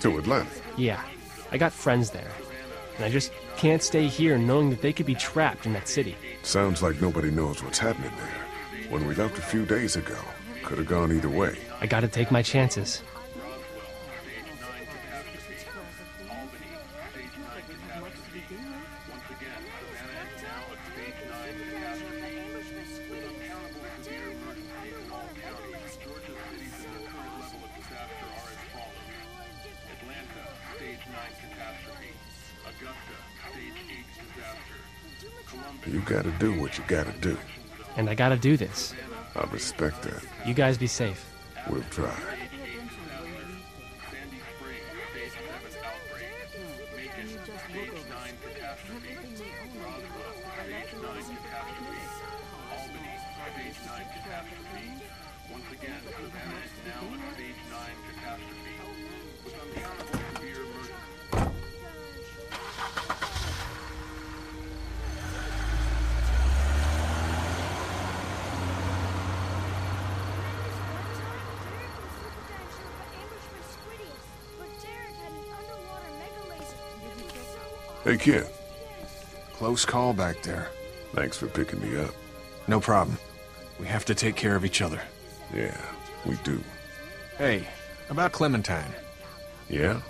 To Atlanta? Yeah. I got friends there. And I just can't stay here knowing that they could be trapped in that city. Sounds like nobody knows what's happening there. When we left a few days ago, could have gone either way. I gotta take my chances. You gotta do what you gotta do. And I gotta do this. I respect that. You guys be safe. We'll try. Hey, kid. Close call back there. Thanks for picking me up. No problem. We have to take care of each other. Yeah, we do. Hey, about Clementine. Yeah?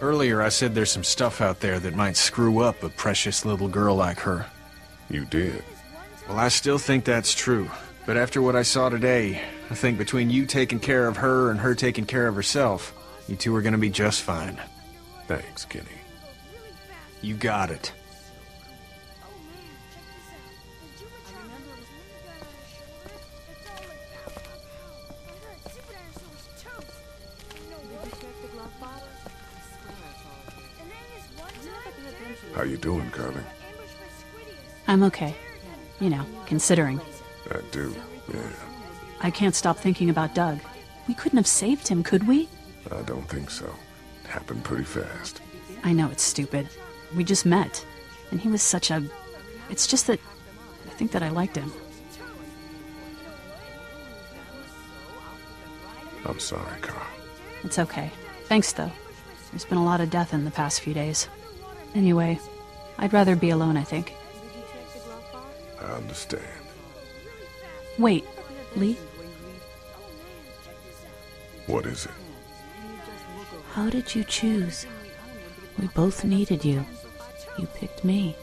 Earlier I said there's some stuff out there that might screw up a precious little girl like her. You did. Well, I still think that's true. But after what I saw today, I think between you taking care of her and her taking care of herself, you two are gonna be just fine. Thanks, Kenny. You got it. How you doing, Carley? I'm okay. You know, considering. I do, yeah. I can't stop thinking about Doug. We couldn't have saved him, could we? I don't think so. It happened pretty fast. I know it's stupid. We just met, and he was such a... It's just that I think that I liked him. I'm sorry, Carl. It's okay. Thanks, though. There's been a lot of death in the past few days. Anyway, I'd rather be alone, I think. I understand. Wait, Lee? What is it? How did you choose? We both needed you. You picked me.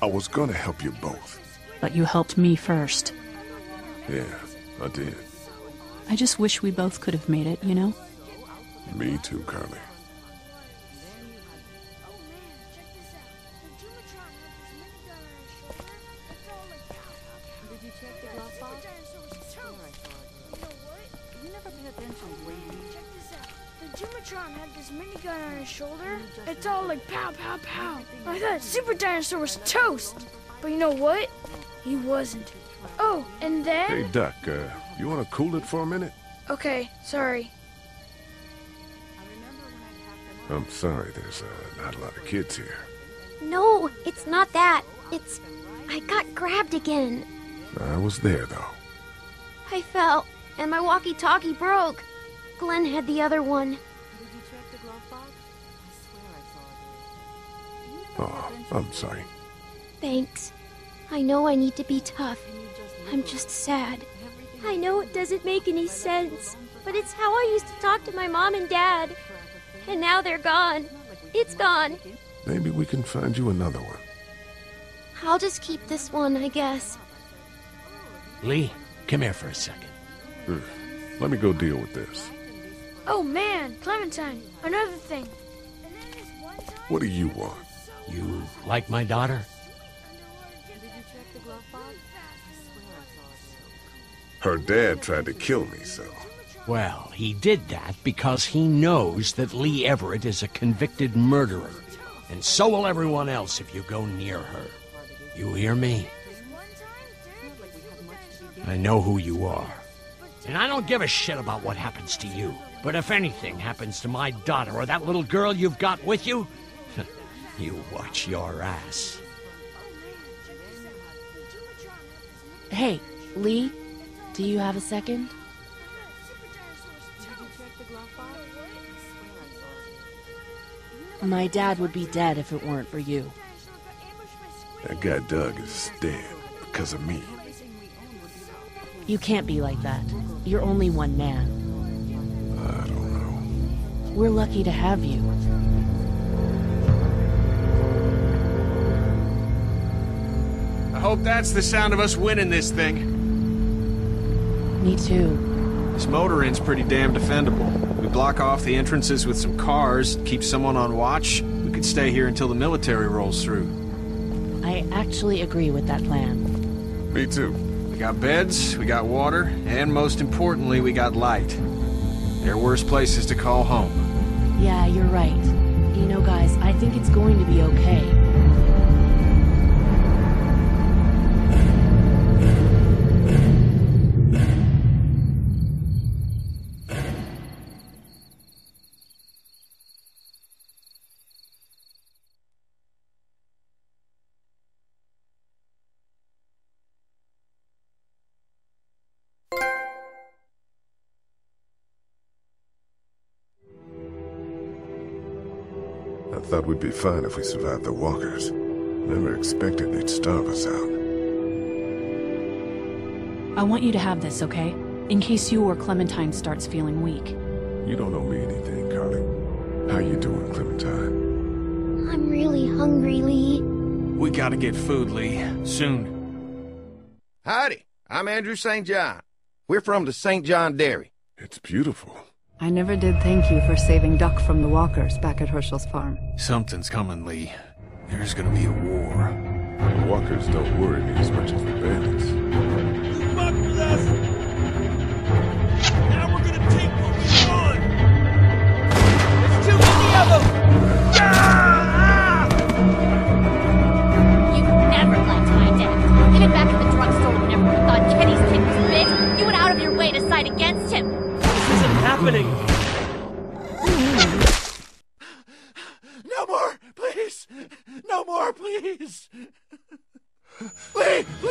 I was gonna help you both. But you helped me first. Yeah, I did. I just wish we both could have made it, you know? Me too, Carley. It's all like pow, pow, pow. I thought Super Dinosaur was toast. But you know what? He wasn't. Oh, and then... Hey, Duck, you want to cool it for a minute? Okay, sorry. I'm sorry, there's not a lot of kids here. No, it's not that. It's... I got grabbed again. I was there, though. I fell, and my walkie-talkie broke. Glenn had the other one. Oh, I'm sorry. Thanks. I know I need to be tough. I'm just sad. I know it doesn't make any sense, but it's how I used to talk to my mom and dad. And now they're gone. It's gone. Maybe we can find you another one. I'll just keep this one, I guess. Lee, come here for a second. Let me go deal with this. Oh man, Clementine, another thing. What do you want? You like my daughter? Her dad tried to kill me, so... Well, he did that because he knows that Lee Everett is a convicted murderer. And so will everyone else if you go near her. You hear me? I know who you are. And I don't give a shit about what happens to you. But if anything happens to my daughter or that little girl you've got with you... You watch your ass. Hey, Lee, do you have a second? My dad would be dead if it weren't for you. That guy Doug is dead because of me. You can't be like that. You're only one man. I don't know. We're lucky to have you. I hope that's the sound of us winning this thing. Me too. This motor inn's pretty damn defendable. We block off the entrances with some cars, keep someone on watch. We could stay here until the military rolls through. I actually agree with that plan. Me too. We got beds, we got water, and most importantly, we got light. There are worse places to call home. Yeah, you're right. You know, guys, I think it's going to be okay. I thought we'd be fine if we survived the walkers. Never expected they'd starve us out. I want you to have this, okay? In case you or Clementine starts feeling weak. You don't owe me anything, Carley. How you doing, Clementine? I'm really hungry, Lee. We gotta get food, Lee. Soon. Howdy, I'm Andrew St. John. We're from the St. John Dairy. It's beautiful. I never did thank you for saving Duck from the walkers back at Herschel's farm. Something's coming, Lee. There's gonna be a war. The walkers don't worry me as much as the bandits. You fucked with us! Now we're gonna take what we want! There's too many of them! You never liked my dad. Even back at the drugstore whenever we thought Kenny's kid was big, you went out of your way to side against him. Happening. No more, please. No more, please. Lee,